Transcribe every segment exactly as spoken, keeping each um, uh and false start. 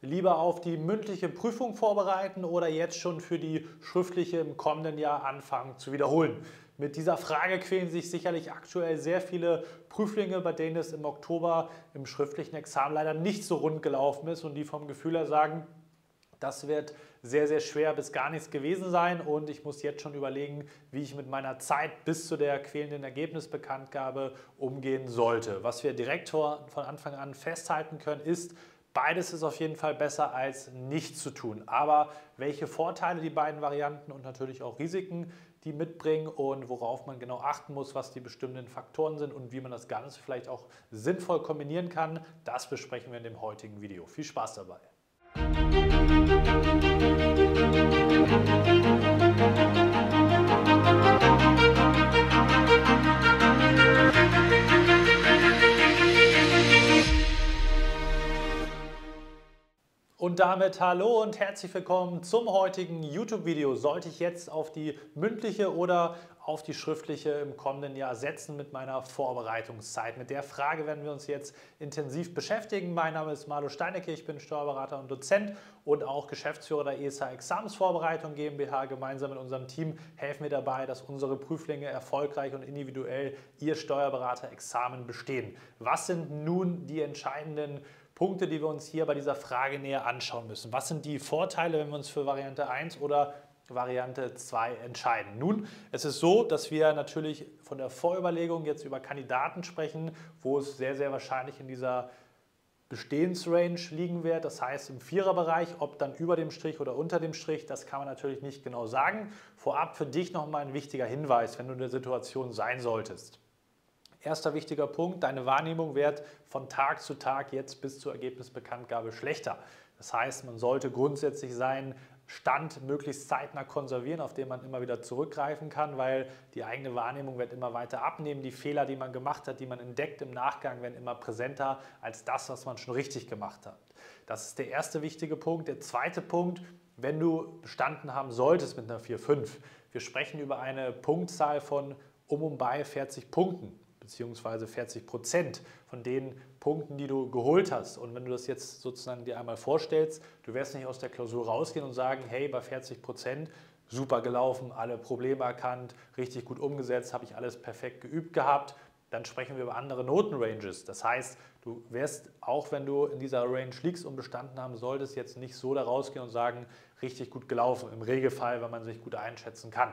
lieber auf die mündliche Prüfung vorbereiten oder jetzt schon für die schriftliche im kommenden Jahr anfangen zu wiederholen? Mit dieser Frage quälen sich sicherlich aktuell sehr viele Prüflinge, bei denen es im Oktober im schriftlichen Examen leider nicht so rund gelaufen ist und die vom Gefühl her sagen, das wird sehr, sehr schwer bis gar nichts gewesen sein und ich muss jetzt schon überlegen, wie ich mit meiner Zeit bis zu der quälenden Ergebnisbekanntgabe umgehen sollte. Was wir direkt von Anfang an festhalten können, ist, beides ist auf jeden Fall besser als nichts zu tun. Aber welche Vorteile die beiden Varianten und natürlich auch Risiken die mitbringen und worauf man genau achten muss, was die bestimmten Faktoren sind und wie man das Ganze vielleicht auch sinnvoll kombinieren kann, das besprechen wir in dem heutigen Video. Viel Spaß dabei! Und damit hallo und herzlich willkommen zum heutigen YouTube-Video. Sollte ich jetzt auf die mündliche oder auf die schriftliche im kommenden Jahr setzen mit meiner Vorbereitungszeit? Mit der Frage werden wir uns jetzt intensiv beschäftigen. Mein Name ist Marlo Steinecke, ich bin Steuerberater und Dozent und auch Geschäftsführer der E S H-Examensvorbereitung GmbH. Gemeinsam mit unserem Team helfen wir dabei, dass unsere Prüflinge erfolgreich und individuell ihr Steuerberater-Examen bestehen. Was sind nun die entscheidenden Punkte, die wir uns hier bei dieser Frage näher anschauen müssen? Was sind die Vorteile, wenn wir uns für Variante eins oder Variante zwei entscheiden? Nun, es ist so, dass wir natürlich von der Vorüberlegung jetzt über Kandidaten sprechen, wo es sehr, sehr wahrscheinlich in dieser Bestehensrange liegen wird, das heißt im Viererbereich, ob dann über dem Strich oder unter dem Strich, das kann man natürlich nicht genau sagen. Vorab für dich nochmal ein wichtiger Hinweis, wenn du in der Situation sein solltest. Erster wichtiger Punkt, deine Wahrnehmung wird von Tag zu Tag jetzt bis zur Ergebnisbekanntgabe schlechter. Das heißt, man sollte grundsätzlich seinen Stand möglichst zeitnah konservieren, auf den man immer wieder zurückgreifen kann, weil die eigene Wahrnehmung wird immer weiter abnehmen. Die Fehler, die man gemacht hat, die man entdeckt im Nachgang, werden immer präsenter als das, was man schon richtig gemacht hat. Das ist der erste wichtige Punkt. Der zweite Punkt, wenn du bestanden haben solltest mit einer vier Komma fünf. Wir sprechen über eine Punktzahl von um und bei vierzig Punkten, beziehungsweise vierzig Prozent von den Punkten, die du geholt hast. Und wenn du das jetzt sozusagen dir einmal vorstellst, du wirst nicht aus der Klausur rausgehen und sagen, hey, bei vierzig Prozent, super gelaufen, alle Probleme erkannt, richtig gut umgesetzt, habe ich alles perfekt geübt gehabt. Dann sprechen wir über andere Notenranges. Das heißt, du wirst, auch wenn du in dieser Range liegst und bestanden haben solltest, jetzt nicht so da rausgehen und sagen, richtig gut gelaufen, im Regelfall, wenn man sich gut einschätzen kann.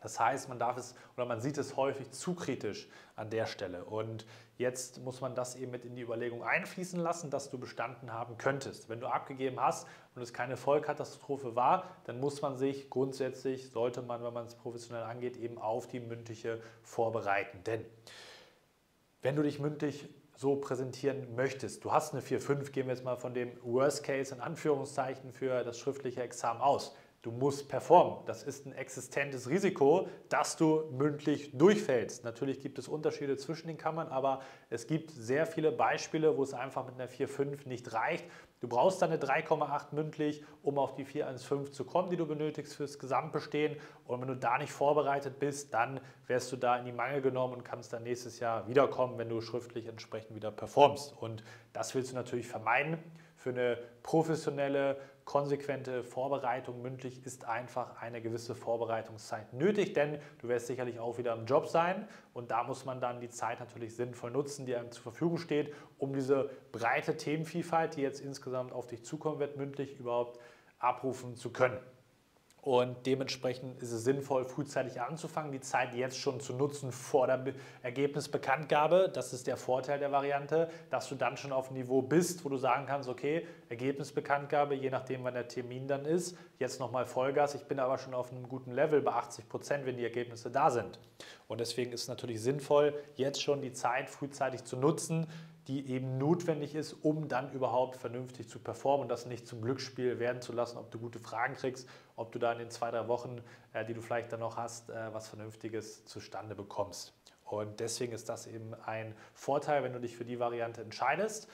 Das heißt, man darf es oder man sieht es häufig zu kritisch an der Stelle. Und jetzt muss man das eben mit in die Überlegung einfließen lassen, dass du bestanden haben könntest. Wenn du abgegeben hast und es keine Vollkatastrophe war, dann muss man sich grundsätzlich, sollte man, wenn man es professionell angeht, eben auf die mündliche vorbereiten. Denn wenn du dich mündlich so präsentieren möchtest, du hast eine vier Komma fünf, gehen wir jetzt mal von dem Worst Case in Anführungszeichen für das schriftliche Examen aus. Du musst performen. Das ist ein existentes Risiko, dass du mündlich durchfällst. Natürlich gibt es Unterschiede zwischen den Kammern, aber es gibt sehr viele Beispiele, wo es einfach mit einer vier Komma fünf nicht reicht. Du brauchst dann eine drei Komma acht mündlich, um auf die vier Komma fünfzehn zu kommen, die du benötigst fürs Gesamtbestehen. Und wenn du da nicht vorbereitet bist, dann wirst du da in die Mangel genommen und kannst dann nächstes Jahr wiederkommen, wenn du schriftlich entsprechend wieder performst. Und das willst du natürlich vermeiden. Für eine professionelle, konsequente Vorbereitung mündlich ist einfach eine gewisse Vorbereitungszeit nötig, denn du wirst sicherlich auch wieder im Job sein und da muss man dann die Zeit natürlich sinnvoll nutzen, die einem zur Verfügung steht, um diese breite Themenvielfalt, die jetzt insgesamt auf dich zukommen wird, mündlich überhaupt abrufen zu können. Und dementsprechend ist es sinnvoll, frühzeitig anzufangen, die Zeit jetzt schon zu nutzen vor der Ergebnisbekanntgabe. Das ist der Vorteil der Variante, dass du dann schon auf dem Niveau bist, wo du sagen kannst, okay, Ergebnisbekanntgabe, je nachdem, wann der Termin dann ist, jetzt nochmal Vollgas. Ich bin aber schon auf einem guten Level bei achtzig Prozent, wenn die Ergebnisse da sind. Und deswegen ist es natürlich sinnvoll, jetzt schon die Zeit frühzeitig zu nutzen, die eben notwendig ist, um dann überhaupt vernünftig zu performen und das nicht zum Glücksspiel werden zu lassen, ob du gute Fragen kriegst, ob du da in den zwei, drei Wochen, die du vielleicht dann noch hast, was Vernünftiges zustande bekommst. Und deswegen ist das eben ein Vorteil, wenn du dich für die Variante entscheidest.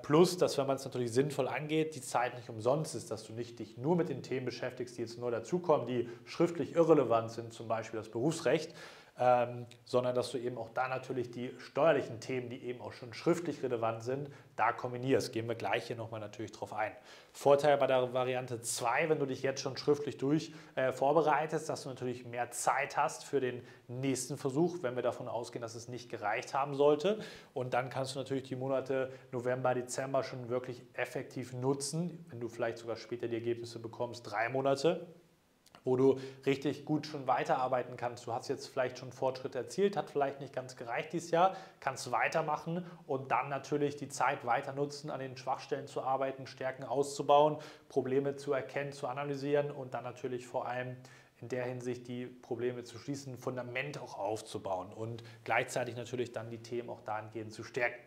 Plus, dass wenn man es natürlich sinnvoll angeht, die Zeit nicht umsonst ist, dass du nicht dich nur mit den Themen beschäftigst, die jetzt nur dazukommen, die schriftlich irrelevant sind, zum Beispiel das Berufsrecht, ähm, sondern dass du eben auch da natürlich die steuerlichen Themen, die eben auch schon schriftlich relevant sind, da kombinierst. Gehen wir gleich hier nochmal natürlich drauf ein. Vorteil bei der Variante zwei, wenn du dich jetzt schon schriftlich durch äh, vorbereitest, dass du natürlich mehr Zeit hast für den nächsten Versuch, wenn wir davon ausgehen, dass es nicht gereicht haben sollte. Und dann kannst du natürlich die Monate November, Dezember schon wirklich effektiv nutzen, wenn du vielleicht sogar später die Ergebnisse bekommst, drei Monate, wo du richtig gut schon weiterarbeiten kannst. Du hast jetzt vielleicht schon Fortschritte erzielt, hat vielleicht nicht ganz gereicht dieses Jahr, kannst weitermachen und dann natürlich die Zeit weiter nutzen, an den Schwachstellen zu arbeiten, Stärken auszubauen, Probleme zu erkennen, zu analysieren und dann natürlich vor allem in der Hinsicht die Probleme zu schließen, Fundament auch aufzubauen und gleichzeitig natürlich dann die Themen auch dahingehend zu stärken.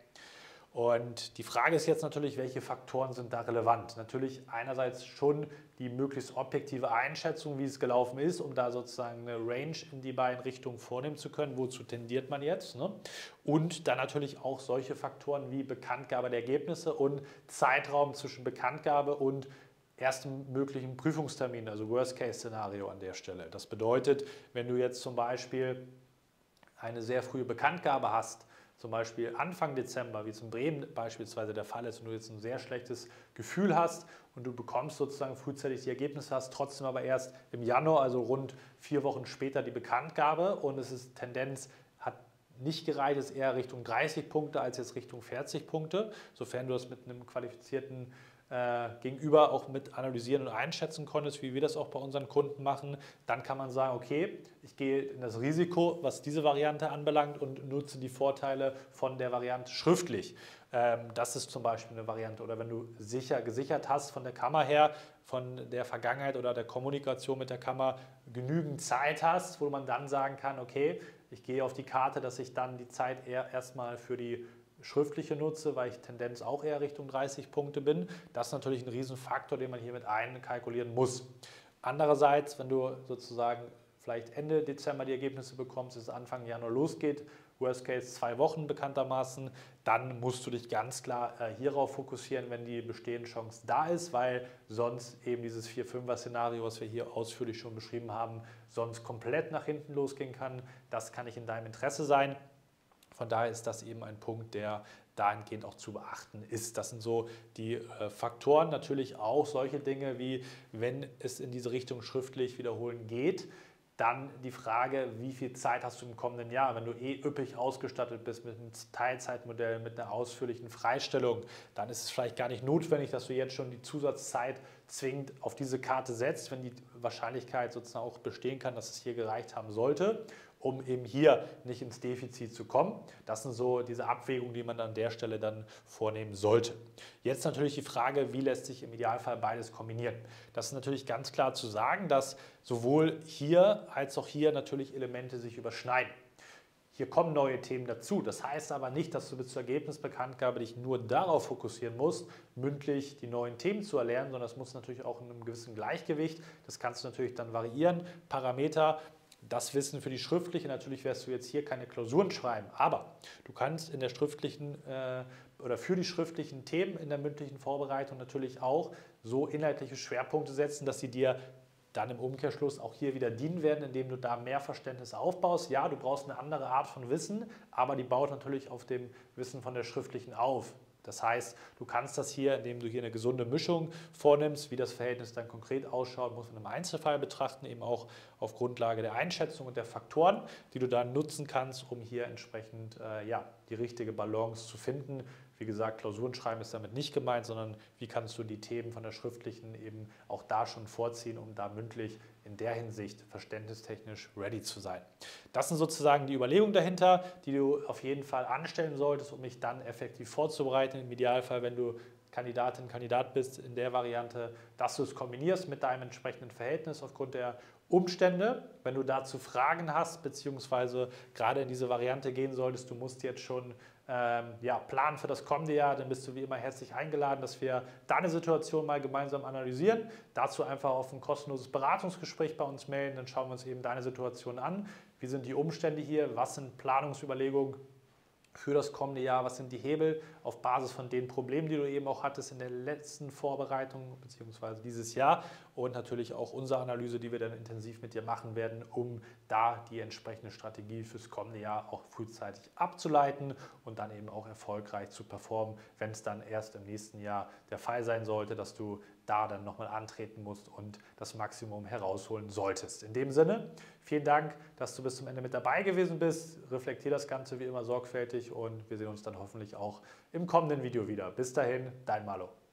Und die Frage ist jetzt natürlich, welche Faktoren sind da relevant? Natürlich einerseits schon die möglichst objektive Einschätzung, wie es gelaufen ist, um da sozusagen eine Range in die beiden Richtungen vornehmen zu können, wozu tendiert man jetzt, ne? Und dann natürlich auch solche Faktoren wie Bekanntgabe der Ergebnisse und Zeitraum zwischen Bekanntgabe und ersten möglichen Prüfungstermin, also Worst-Case-Szenario an der Stelle. Das bedeutet, wenn du jetzt zum Beispiel eine sehr frühe Bekanntgabe hast, zum Beispiel Anfang Dezember, wie es in Bremen beispielsweise der Fall ist, und du jetzt ein sehr schlechtes Gefühl hast und du bekommst sozusagen frühzeitig die Ergebnisse, hast trotzdem aber erst im Januar, also rund vier Wochen später, die Bekanntgabe und es ist Tendenz, hat nicht gereicht, ist eher Richtung dreißig Punkte als jetzt Richtung vierzig Punkte, sofern du das mit einem qualifizierten äh, Gegenüber auch mit analysieren und einschätzen konntest, wie wir das auch bei unseren Kunden machen, dann kann man sagen, okay, ich gehe in das Risiko, was diese Variante anbelangt und nutze die Vorteile von der Variante schriftlich. Ähm, das ist zum Beispiel eine Variante. Oder wenn du sicher gesichert hast von der Kammer her, von der Vergangenheit oder der Kommunikation mit der Kammer genügend Zeit hast, wo man dann sagen kann, okay, ich gehe auf die Karte, dass ich dann die Zeit eher erstmal für die schriftliche nutze, weil ich Tendenz auch eher Richtung dreißig Punkte bin. Das ist natürlich ein Riesenfaktor, den man hier mit einkalkulieren muss. Andererseits, wenn du sozusagen vielleicht Ende Dezember die Ergebnisse bekommst, es Anfang Januar losgeht, Worst Case zwei Wochen bekanntermaßen, dann musst du dich ganz klar äh, hierauf fokussieren, wenn die bestehende Chance da ist, weil sonst eben dieses vier-fünfer-Szenario, was wir hier ausführlich schon beschrieben haben, sonst komplett nach hinten losgehen kann. Das kann nicht in deinem Interesse sein. Von daher ist das eben ein Punkt, der dahingehend auch zu beachten ist. Das sind so die äh, Faktoren, natürlich auch solche Dinge wie, wenn es in diese Richtung schriftlich wiederholen geht, dann die Frage, wie viel Zeit hast du im kommenden Jahr? Wenn du eh üppig ausgestattet bist mit einem Teilzeitmodell, mit einer ausführlichen Freistellung, dann ist es vielleicht gar nicht notwendig, dass du jetzt schon die Zusatzzeit zwingend auf diese Karte setzt, wenn die Wahrscheinlichkeit sozusagen auch bestehen kann, dass es hier gereicht haben sollte, um eben hier nicht ins Defizit zu kommen. Das sind so diese Abwägungen, die man an der Stelle dann vornehmen sollte. Jetzt natürlich die Frage, wie lässt sich im Idealfall beides kombinieren? Das ist natürlich ganz klar zu sagen, dass sowohl hier als auch hier natürlich Elemente sich überschneiden. Hier kommen neue Themen dazu. Das heißt aber nicht, dass du bis zur Ergebnisbekanntgabe dich nur darauf fokussieren musst, mündlich die neuen Themen zu erlernen, sondern das muss natürlich auch in einem gewissen Gleichgewicht. Das kannst du natürlich dann variieren, Parameter, das Wissen für die schriftliche, natürlich wirst du jetzt hier keine Klausuren schreiben, aber du kannst in der schriftlichen äh, oder für die schriftlichen Themen in der mündlichen Vorbereitung natürlich auch so inhaltliche Schwerpunkte setzen, dass sie dir dann im Umkehrschluss auch hier wieder dienen werden, indem du da mehr Verständnis aufbaust. Ja, du brauchst eine andere Art von Wissen, aber die baut natürlich auf dem Wissen von der schriftlichen auf. Das heißt, du kannst das hier, indem du hier eine gesunde Mischung vornimmst, wie das Verhältnis dann konkret ausschaut, muss man im Einzelfall betrachten, eben auch auf Grundlage der Einschätzung und der Faktoren, die du dann nutzen kannst, um hier entsprechend äh, ja, die richtige Balance zu finden. Wie gesagt, Klausuren schreiben ist damit nicht gemeint, sondern wie kannst du die Themen von der schriftlichen eben auch da schon vorziehen, um da mündlich in der Hinsicht verständnistechnisch ready zu sein. Das sind sozusagen die Überlegungen dahinter, die du auf jeden Fall anstellen solltest, um dich dann effektiv vorzubereiten. Im Idealfall, wenn du Kandidatin, Kandidat bist, in der Variante, dass du es kombinierst mit deinem entsprechenden Verhältnis aufgrund der Umstände. Wenn du dazu Fragen hast, beziehungsweise gerade in diese Variante gehen solltest, du musst jetzt schon Ähm, ja, Plan für das kommende Jahr, dann bist du wie immer herzlich eingeladen, dass wir deine Situation mal gemeinsam analysieren. Dazu einfach auf ein kostenloses Beratungsgespräch bei uns melden, dann schauen wir uns eben deine Situation an. Wie sind die Umstände hier? Was sind Planungsüberlegungen? für das kommende Jahr, was sind die Hebel auf Basis von den Problemen, die du eben auch hattest in der letzten Vorbereitung beziehungsweise dieses Jahr, und natürlich auch unsere Analyse, die wir dann intensiv mit dir machen werden, um da die entsprechende Strategie fürs kommende Jahr auch frühzeitig abzuleiten und dann eben auch erfolgreich zu performen, wenn es dann erst im nächsten Jahr der Fall sein sollte, dass du da dann nochmal antreten musst und das Maximum herausholen solltest. In dem Sinne, vielen Dank, dass du bis zum Ende mit dabei gewesen bist. Reflektier das Ganze wie immer sorgfältig und wir sehen uns dann hoffentlich auch im kommenden Video wieder. Bis dahin, dein Marlo.